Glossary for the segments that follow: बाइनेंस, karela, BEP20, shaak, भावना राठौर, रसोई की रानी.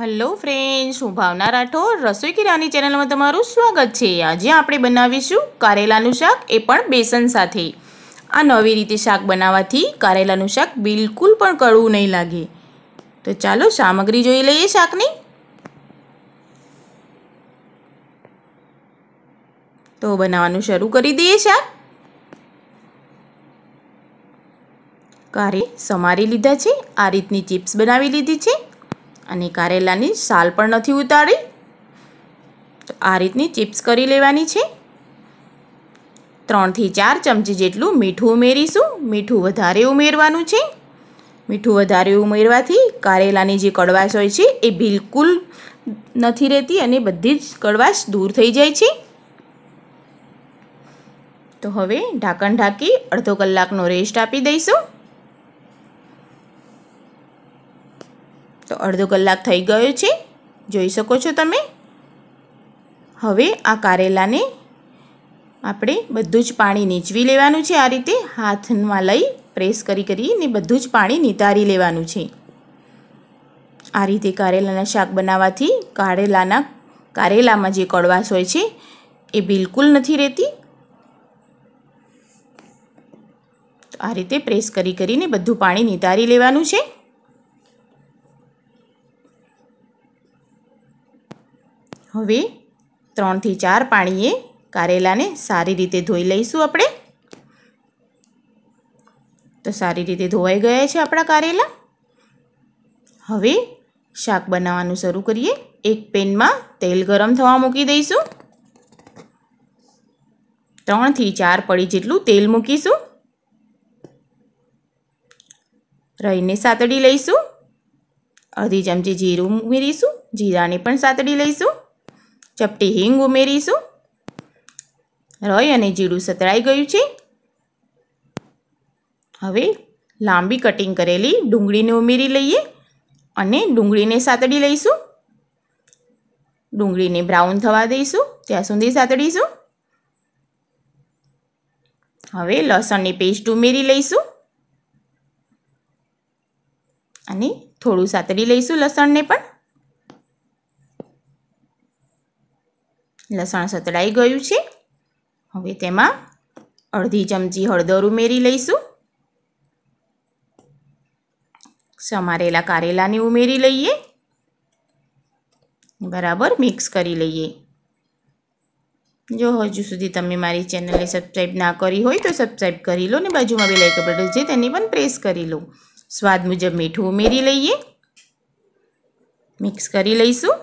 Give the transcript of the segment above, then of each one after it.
Hello friends, हूँ भावना राठौर। रसोई की रानी चैनल में तमारू स्वागत छे। आज आपणे बनावीशुं कारेलानुं शाक, ए पण बेसन साथे। आ नवी रीते शाक बनावाथी कारेलानुं शाक बिलकुल पण कड़वुं नहीं लागे। तो चालो सामग्री जोई लईए शाकनी। तो बनाववानुं शरू करी दईए। शाक कारे समारी लीधा छे, आ रीतनी चिप्स बनावी लीधी छे। अने कारेलानी साल पर नहीं उतारी, तो आ रीतनी चिप्स करी लेवानी छे। 3 થી 4 चमची जेटलू मीठू उमेरीशू। मीठू वधारे उमेरवानुं छे। मीठू वधारे उमेरवाथी कारेलानी जे कड़वाश होय छे ए बिलकुल नहीं रहती अने बधी ज कड़वाश दूर थई जाय छे। तो हवे ढांकण ढांकी अर्धो कलाकनो रेस्ट आपी दईशुं। तो अर्धो कलाक थई गयो छे, जोई शको छो तमे। हवे आ कारेलाने आपणे बधुं ज पाणी नीचवी लेवानुं छे। आ रीते हाथमां लई प्रेस करी करीने बधुं ज पाणी नितारी लेवानुं छे। आ रीते कारेलाना शाक बनाववाथी कारेलामां जे कड़वाश होय छे ए बिलकुल नथी रहेती। तो आ रीते प्रेस करी करीने बधुं पाणी नितारी लेवानुं छे। हवे 3 થી 4 पाणीए कारेलाने सारी रीते धोई लईशुं आपणे। तो सारी रीते धोवाई गया छे आपणा कारेला। हवे शाक बनाववानुं शरू करीए। एक पेन में तेल गरम थवा मूकी दईशुं। 3 થી 4 पड़ी जेटलू तेल मूकीशुं। रईने सातड़ी लईशुं। अर्धी चमची जीरुं उमेरीशुं। जीराने पण सातड़ी लईशुं। चपटी हींग उमेरीशू। रई अने जीरुं सतळाई गयुं छे। हवे लांबी कटिंग करेली डूंगळीने उमेरी लईए अने डूंगळीने सातड़ी लईशू। डूंगळीने ब्राउन थवा दईशू, त्यां सुधी सातड़ीशू। हवे लसणनी पेस्ट उमेरी लईशू अने थोडुं सातड़ी लईशू लसणने पण। लसण सतड़ाई गयुं छे। हवे तेमां अर्धी चमची हळदर उमेरी लईशुं। समारेला कारेलाने उमेरी लईए, बराबर मिक्स करी लईए। जो हजू सुधी तमे मारी चेनलने सब्सक्राइब ना करी होय तो सब्सक्राइब करी लो ने बाजुमां बेल आइकन बटन छे तेनी पण प्रेस करी लो। स्वाद मुजब मीठुं उमेरी लईए, मिक्स करी लईशुं।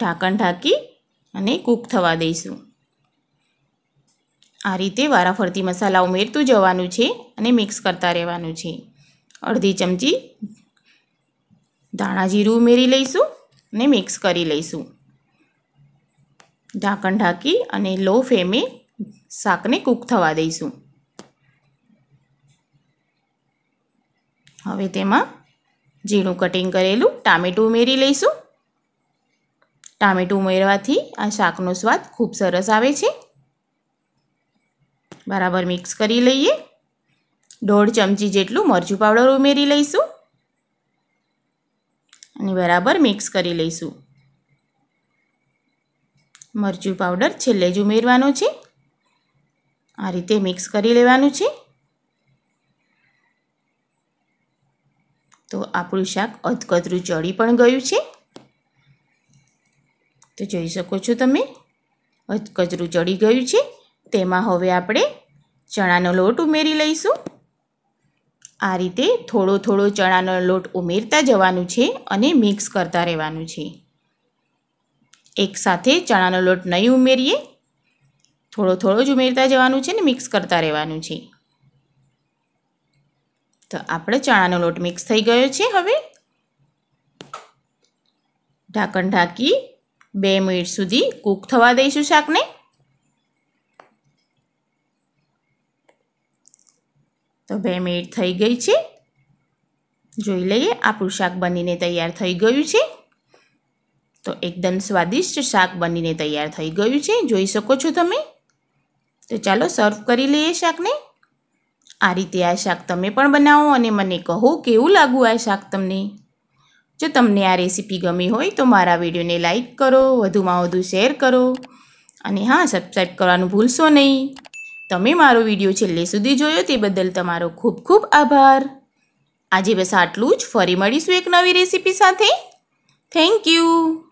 ढांकण ढांकी अने कूक थवा दईशुं। आ रीते वाराफरती मसाला उमेरतुं जवानुं छे अने मिक्स करता रहेवानुं छे। अर्धी चमची धाणा जीरुं उमेरी लईशुं अने मिक्स करी लईशुं। ढांकण ढांकी अने लो फ्लेमे शाकने कूक थवा दईशुं। हवे तेमां जीरुं कटिंग करेलुं टामेटुं उमेरी लईशुं। टामेटुं उमेरवाथी आ शाकनो स्वाद खूब सरस आवे छे। बराबर मिक्स करी लईए। 1/2 चमची जेटलुं मरचुं पावडर उमेरी लईशुं अने बराबर मिक्स करी लईशुं। मरचुं पावडर छेल्ले ज उमेरवानो छे। आ रीते मिक्स करी लेवानुं छे। तो आपणुं शाक अधकतरूं चढ़ी पण गयुं छे। तो जोई शको छो तमे कचरू चढ़ी गयुं छे। तेमां हवे आपणे चणानो लोट उमेरी लईशुं। आ रीते थोड़ो थोड़ो चणानो लोट उमेरता जवानुं छे अने मिक्स करता रहेवानुं छे। एक साथे चणानो लोट नहीं उमेरीए, थोड़ो थोड़ो ज उमेरता जवानुं छे ने मिक्स करता रहेवानुं छे। तो आपणे चणानो लोट मिक्स थई गयो छे। हवे ढांकण ढांकी 2 મિનિટ सुधी कूक थवा दईशुं शाकने। तो 2 મિનિट थई गई छे। जोई लईए आपणुं शाक बनीने तैयार थई गयुं छे। तो एकदम स्वादिष्ट शाक बनीने तैयार थई गयुं छे, जोई शको छो तमे। तो चालो सर्व करी लईए शाकने। आ रीते आ शाक तमे पण बनावो अने मने कहो केवुं लाग्युं आ शाक तमने। जो तमने आ रेसिपी गमी होय तो मारा विडियोने लाइक करो, वधुमां वधु शेर करो अने हाँ सब्सक्राइब करवानुं भूलशो नहीं। तमे मारो विडियो छेल्ले सुधी जोयो ते बदल तमारो खूब खूब आभार। आजे बस आटलुं ज, फरी मळीशुं एक नवी रेसिपी साथे। Thank you.